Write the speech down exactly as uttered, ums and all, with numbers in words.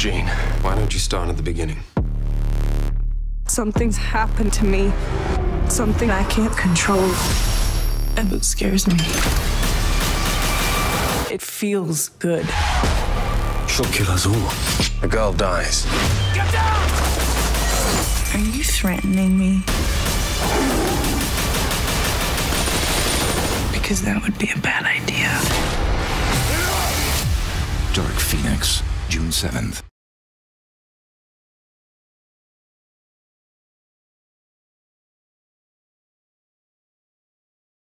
Jane, why don't you start at the beginning? Something's happened to me. Something I can't control. And it scares me. It feels good. She'll kill us all. The girl dies. Get down! Are you threatening me? Because that would be a bad idea. Dark Phoenix, June seventh.